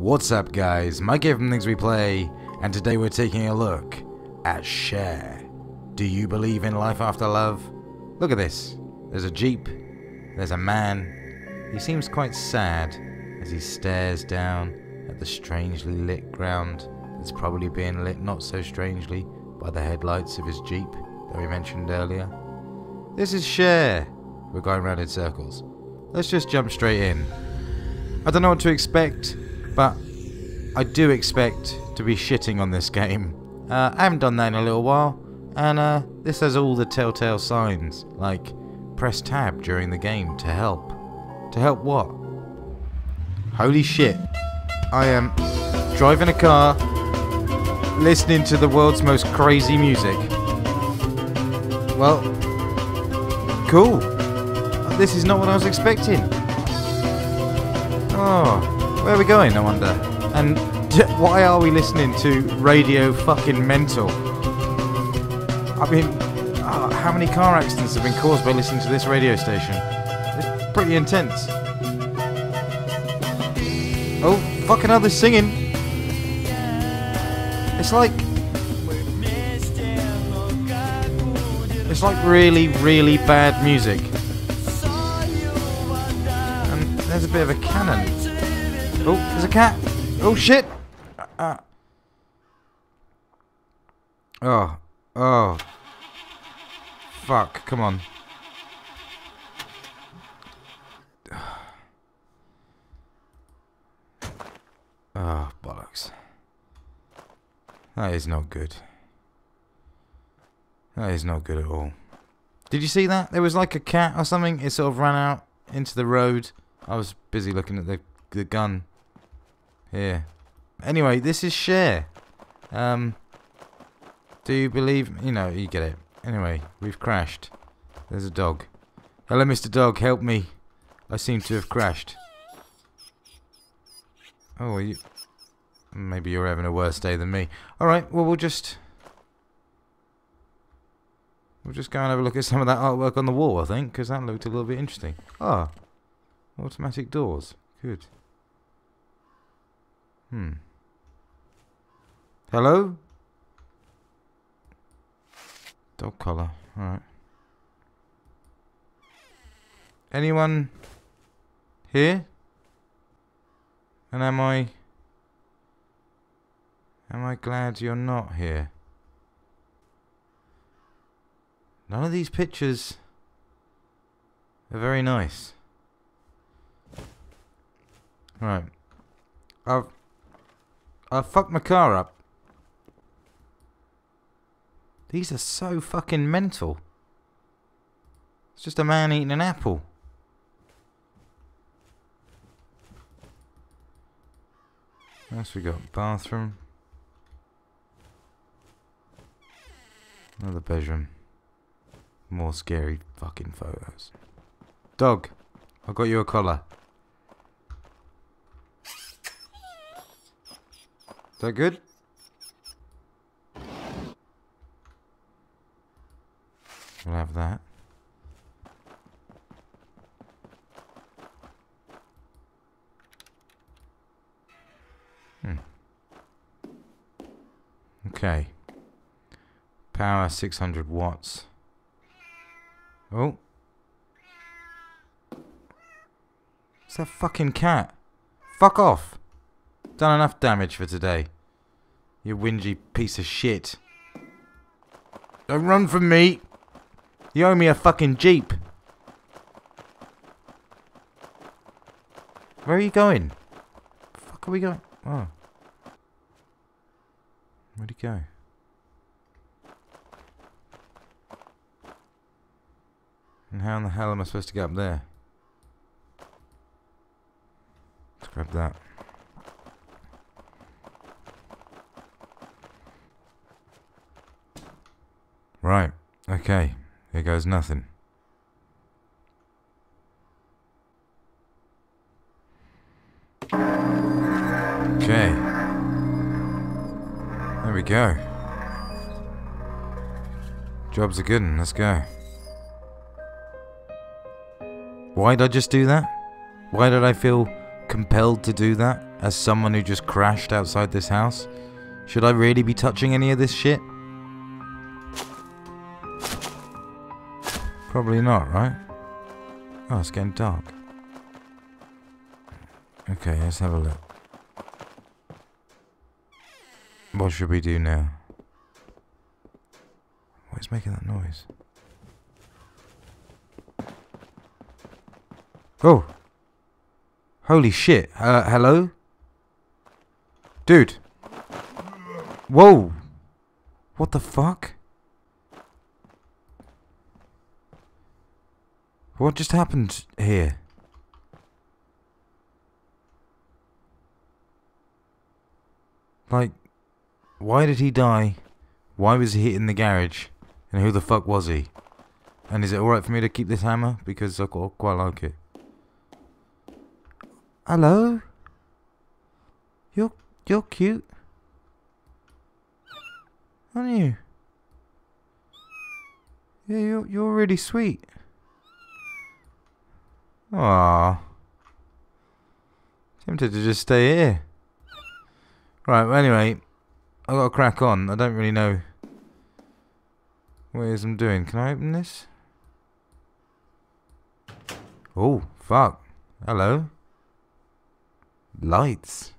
What's up guys, Mike here from Things We Play, and today we're taking a look at Share. Do you believe in life after love? Look at this. There's a jeep, there's a man. He seems quite sad as he stares down at the strangely lit ground that's probably being lit not so strangely by the headlights of his jeep that we mentioned earlier. This is Share. We're going round in circles. Let's just jump straight in. I don't know what to expect, but I do expect to be shitting on this game. I haven't done that in a little while, and this has all the telltale signs, like press tab during the game to help. To help what? Holy shit. I am driving a car, listening to the world's most crazy music. Well, cool. This is not what I was expecting. Oh. Where are we going, I wonder? And why are we listening to Radio Fucking Mental? I mean, how many car accidents have been caused by listening to this radio station? It's pretty intense. Oh, fucking hell, they're singing. It's like really, really bad music. And there's a bit of a cannon. Oh, there's a cat. Oh, shit. Oh. Fuck, come on. Oh, bollocks. That is not good. That is not good at all. Did you see that? There was like a cat or something. It sort of ran out into the road. I was busy looking at the gun. Here. Anyway, this is Share. Do you believe... You know, you get it. Anyway, we've crashed. There's a dog. Hello, Mr. Dog, help me. I seem to have crashed. Oh, are you... Maybe you're having a worse day than me. Alright, well, we'll just go and have a look at some of that artwork on the wall, I think, because that looked a little bit interesting. Ah. Automatic doors. Good. Hello? Dog collar. Alright. Anyone here? And am I glad you're not here? None of these pictures are very nice. Right. I've fucked my car up. These are so fucking mental. It's just a man eating an apple. What else we got? Bathroom. Another bedroom. More scary fucking photos. Dog, I got you a collar. Is that good? We'll have that. Okay. Power 600 watts. Oh. It's that fucking cat. Fuck off. Done enough damage for today. You whingy piece of shit. Don't run from me. You owe me a fucking jeep. Where are you going? Fuck are we going? Oh. Where'd he go? And how in the hell am I supposed to get up there? Let's grab that. Right, okay, here goes nothing. Okay. There we go. Job's a good one, let's go. Why did I just do that? Why did I feel compelled to do that? As someone who just crashed outside this house, should I really be touching any of this shit? Probably not, right? Oh, it's getting dark. Okay, let's have a look. What should we do now? What is making that noise? Oh! Holy shit! Hello? Dude! Whoa! What the fuck? What just happened here? Like, why did he die? Why was he hit in the garage? And who the fuck was he? And is it alright for me to keep this hammer? Because I quite like it. Hello? You're cute. Aren't you? Yeah, you're really sweet. Aww. Tempted to just stay here. Right, well, anyway, I gotta crack on. I don't really know what it is I'm doing. Can I open this? Oh, fuck. Hello? Lights.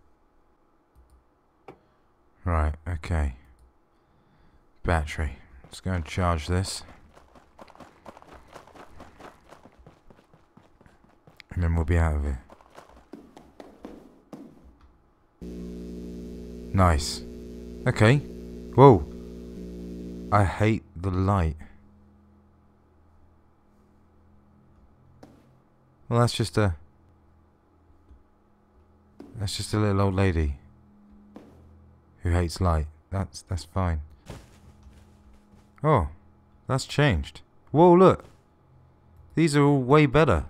Right, okay. Battery. Let's go and charge this. And then we'll be out of here. Nice. Okay. Whoa. I hate the light. Well, that's just a... that's just a little old lady who hates light. That's fine. Oh, that's changed. Whoa, look. These are all way better.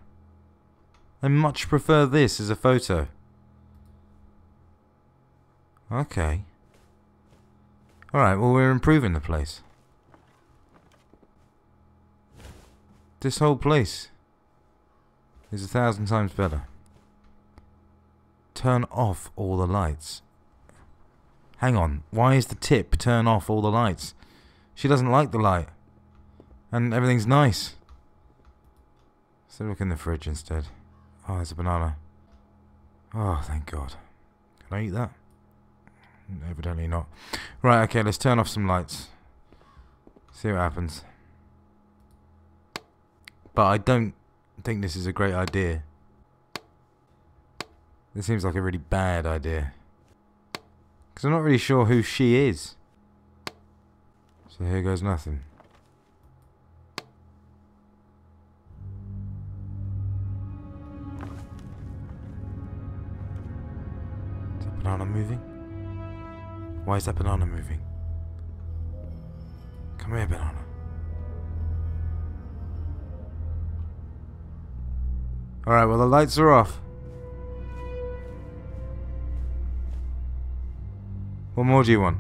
I much prefer this as a photo. Okay. Alright, well, we're improving the place. This whole place is 1,000 times better. Turn off all the lights. Hang on, why is the tip turn off all the lights? She doesn't like the light. And everything's nice. So look in the fridge instead. Oh, there's a banana. Oh, thank God. Can I eat that? Evidently not. Right, okay, let's turn off some lights. See what happens. But I don't think this is a great idea. This seems like a really bad idea. Because I'm not really sure who she is. So here goes nothing. Is that banana moving? Why is that banana moving? Come here, banana. Alright, well, the lights are off. What more do you want?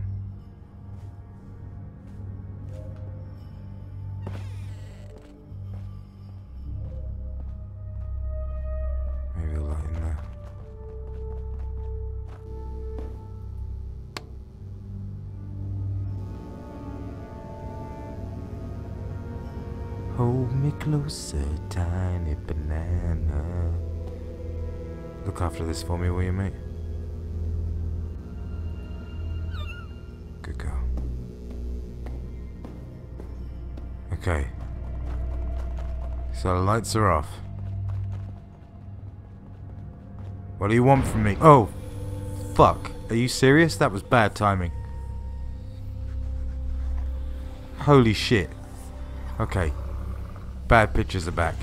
Maybe the light in there. Hold me closer, tiny banana. Look after this for me, will you, mate? Good girl. Okay. So the lights are off. What do you want from me? Oh! Fuck. Are you serious? That was bad timing. Holy shit. Okay. Bad pictures are back.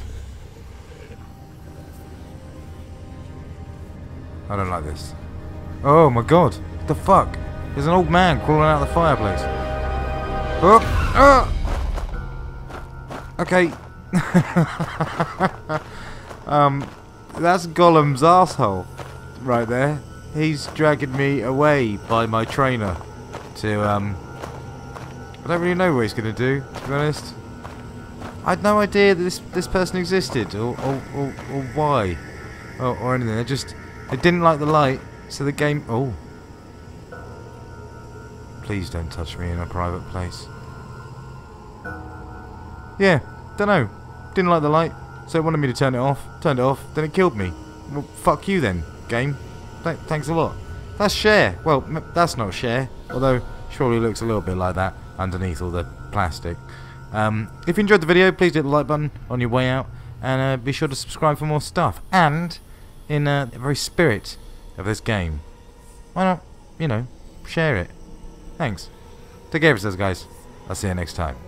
I don't like this. Oh my God. What the fuck? There's an old man crawling out of the fireplace. Oh! Oh! Okay. That's Gollum's asshole right there. He's dragging me away by my trainer to, I don't really know what he's going to do, to be honest. I had no idea that this person existed, or why, or anything. They didn't like the light, So the game... Oh. Please don't touch me in a private place. Yeah, dunno. Didn't like the light, so it wanted me to turn it off. Turned it off, then it killed me. Well, fuck you then, game. Thanks a lot. That's Share. Well, that's not Share. Although, surely looks a little bit like that underneath all the plastic. If you enjoyed the video, please hit the like button on your way out. And be sure to subscribe for more stuff. And, in the very spirit of this game, why not, you know, share it. Thanks. Take care of yourselves, guys. I'll see you next time.